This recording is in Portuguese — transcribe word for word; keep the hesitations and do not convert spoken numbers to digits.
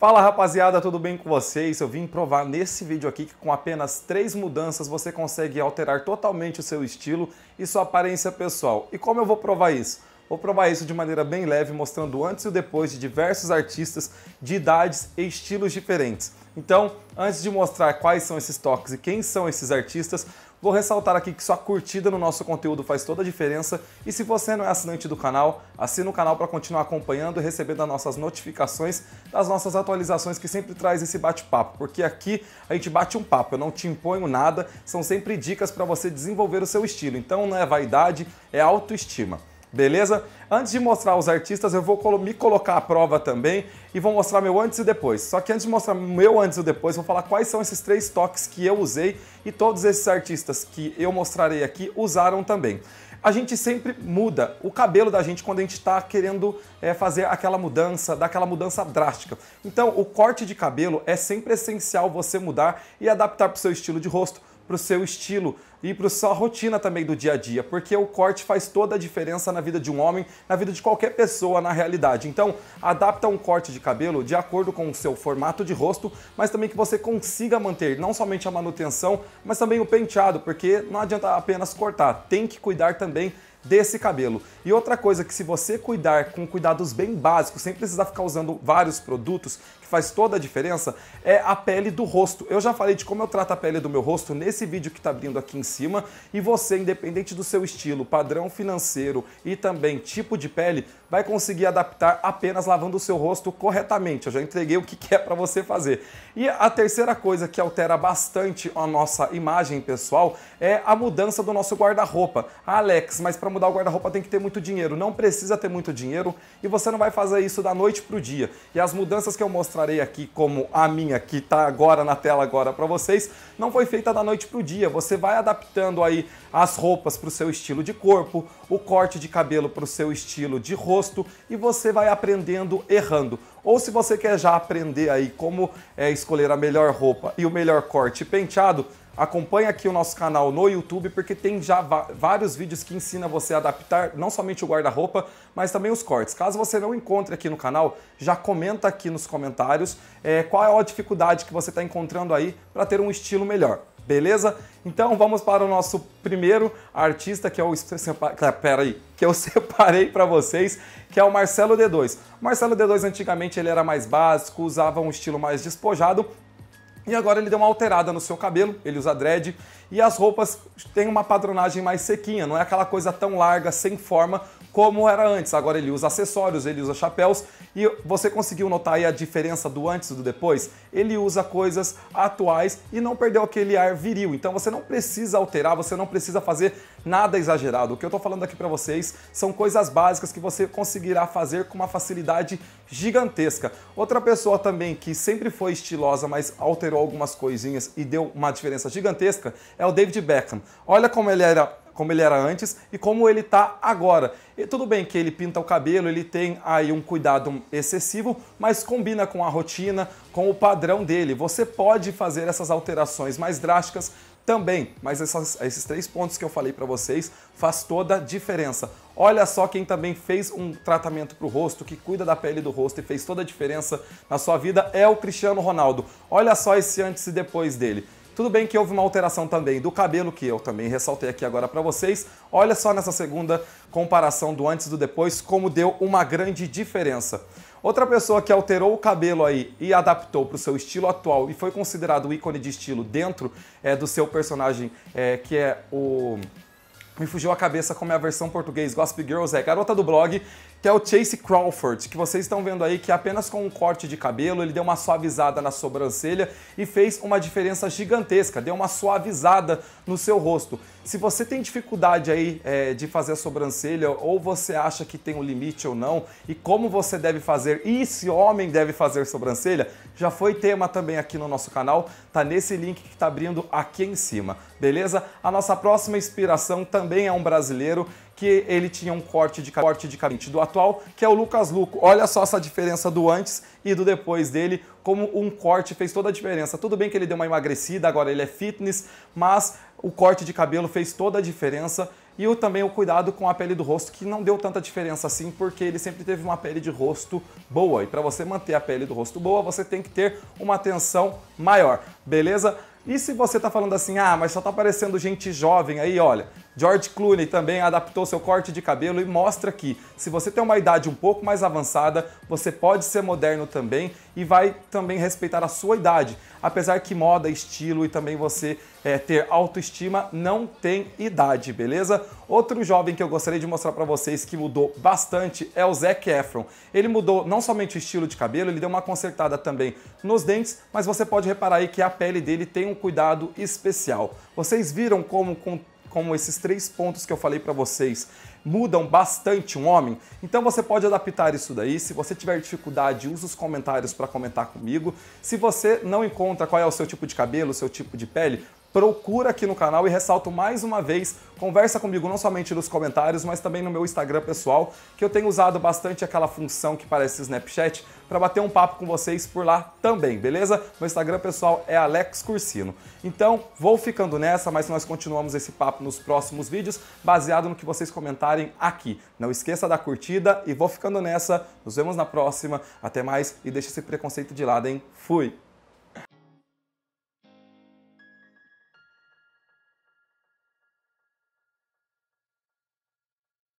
Fala rapaziada, tudo bem com vocês? Eu vim provar nesse vídeo aqui que com apenas três mudanças você consegue alterar totalmente o seu estilo e sua aparência pessoal. E como eu vou provar isso? Vou provar isso de maneira bem leve, mostrando antes e depois de diversos artistas de idades e estilos diferentes. Então, antes de mostrar quais são esses toques e quem são esses artistas, vou ressaltar aqui que sua curtida no nosso conteúdo faz toda a diferença e se você não é assinante do canal, assina o canal para continuar acompanhando e recebendo as nossas notificações das nossas atualizações que sempre traz esse bate-papo, porque aqui a gente bate um papo, eu não te imponho nada, são sempre dicas para você desenvolver o seu estilo, então não é vaidade, é autoestima. Beleza? Antes de mostrar os artistas, eu vou me colocar à prova também e vou mostrar meu antes e depois. Só que antes de mostrar meu antes e depois, vou falar quais são esses três toques que eu usei e todos esses artistas que eu mostrarei aqui usaram também. A gente sempre muda o cabelo da gente quando a gente está querendo é, fazer aquela mudança, dar aquela mudança drástica. Então, o corte de cabelo é sempre essencial você mudar e adaptar para o seu estilo de rosto, para o seu estilo e para a sua rotina também do dia a dia, porque o corte faz toda a diferença na vida de um homem, na vida de qualquer pessoa, na realidade. Então, adapta um corte de cabelo de acordo com o seu formato de rosto, mas também que você consiga manter não somente a manutenção, mas também o penteado, porque não adianta apenas cortar, tem que cuidar também desse cabelo. E outra coisa que se você cuidar com cuidados bem básicos, sem precisar ficar usando vários produtos, que faz toda a diferença, é a pele do rosto. Eu já falei de como eu trato a pele do meu rosto nesse vídeo que está abrindo aqui em cima, e você, independente do seu estilo, padrão financeiro e também tipo de pele, vai conseguir adaptar apenas lavando o seu rosto corretamente. Eu já entreguei o que é para você fazer. E a terceira coisa que altera bastante a nossa imagem pessoal é a mudança do nosso guarda-roupa. Ah, Alex, mas para mudar o guarda-roupa tem que ter muito dinheiro. Não precisa ter muito dinheiro e você não vai fazer isso da noite para o dia. E as mudanças que eu mostrarei aqui, como a minha que está agora na tela agora para vocês, não foi feita da noite para o dia. Você vai adaptando aí as roupas para o seu estilo de corpo, o corte de cabelo para o seu estilo de rosto e você vai aprendendo errando. Ou se você quer já aprender aí como é, escolher a melhor roupa e o melhor corte e penteado, acompanha aqui o nosso canal no YouTube, porque tem já vários vídeos que ensina você a adaptar não somente o guarda-roupa, mas também os cortes. Caso você não encontre aqui no canal, já comenta aqui nos comentários é, qual é a dificuldade que você está encontrando aí para ter um estilo melhor. Beleza? Então vamos para o nosso primeiro artista, que eu, pera aí, que eu separei para vocês, que é o Marcelo D dois. O Marcelo D dois antigamente ele era mais básico, usava um estilo mais despojado, e agora ele deu uma alterada no seu cabelo, ele usa dread, e as roupas têm uma padronagem mais sequinha, não é aquela coisa tão larga, sem forma, como era antes. Agora ele usa acessórios, ele usa chapéus, e você conseguiu notar aí a diferença do antes e do depois? Ele usa coisas atuais e não perdeu aquele ar viril, então você não precisa alterar, você não precisa fazer nada exagerado. O que eu tô falando aqui pra vocês são coisas básicas que você conseguirá fazer com uma facilidade gigantesca. Outra pessoa também que sempre foi estilosa, mas alterou algumas coisinhas e deu uma diferença gigantesca, é o David Beckham. Olha como ele era... como ele era antes e como ele tá agora. E tudo bem que ele pinta o cabelo, ele tem aí um cuidado excessivo, mas combina com a rotina, com o padrão dele. Você pode fazer essas alterações mais drásticas também, mas essas, esses três pontos que eu falei para vocês faz toda a diferença. Olha só quem também fez um tratamento para o rosto, que cuida da pele do rosto e fez toda a diferença na sua vida, é o Cristiano Ronaldo. Olha só esse antes e depois dele. Tudo bem que houve uma alteração também do cabelo, que eu também ressaltei aqui agora para vocês. Olha só nessa segunda comparação do antes e do depois, como deu uma grande diferença. Outra pessoa que alterou o cabelo aí e adaptou para o seu estilo atual e foi considerado o ícone de estilo dentro é, do seu personagem, é, que é o... me fugiu a cabeça como é a versão português, Gossip Girls, é garota do blog, que é o Chase Crawford, que vocês estão vendo aí que apenas com um corte de cabelo ele deu uma suavizada na sobrancelha e fez uma diferença gigantesca, deu uma suavizada no seu rosto. Se você tem dificuldade aí é, de fazer a sobrancelha, ou você acha que tem um limite ou não, e como você deve fazer, e se homem deve fazer sobrancelha, já foi tema também aqui no nosso canal, tá nesse link que tá abrindo aqui em cima, beleza? A nossa próxima inspiração também é um brasileiro, que ele tinha um corte de corte de cabelo do atual, que é o Lucas Lucco. Olha só essa diferença do antes e do depois dele, como um corte fez toda a diferença. Tudo bem que ele deu uma emagrecida, agora ele é fitness, mas o corte de cabelo fez toda a diferença E o, também o cuidado com a pele do rosto, que não deu tanta diferença assim, porque ele sempre teve uma pele de rosto boa. E para você manter a pele do rosto boa, você tem que ter uma atenção maior, beleza? E se você tá falando assim, ah, mas só tá aparecendo gente jovem aí, olha, George Clooney também adaptou seu corte de cabelo e mostra que se você tem uma idade um pouco mais avançada, você pode ser moderno também e vai também respeitar a sua idade. Apesar que moda, estilo e também você é, ter autoestima não tem idade, beleza? Outro jovem que eu gostaria de mostrar pra vocês que mudou bastante é o Zac Efron. Ele mudou não somente o estilo de cabelo, ele deu uma consertada também nos dentes, mas você pode reparar aí que a pele dele tem um cuidado especial. Vocês viram como, como esses três pontos que eu falei para vocês mudam bastante um homem? Então você pode adaptar isso daí. Se você tiver dificuldade, usa os comentários para comentar comigo. Se você não encontra qual é o seu tipo de cabelo, o seu tipo de pele, procura aqui no canal e ressalto mais uma vez, conversa comigo não somente nos comentários, mas também no meu Instagram pessoal, que eu tenho usado bastante aquela função que parece Snapchat, para bater um papo com vocês por lá também, beleza? Meu Instagram pessoal é Alex Cursino. Então, vou ficando nessa, mas nós continuamos esse papo nos próximos vídeos, baseado no que vocês comentarem aqui. Não esqueça da curtida e vou ficando nessa, nos vemos na próxima, até mais e deixa esse preconceito de lado, hein? Fui!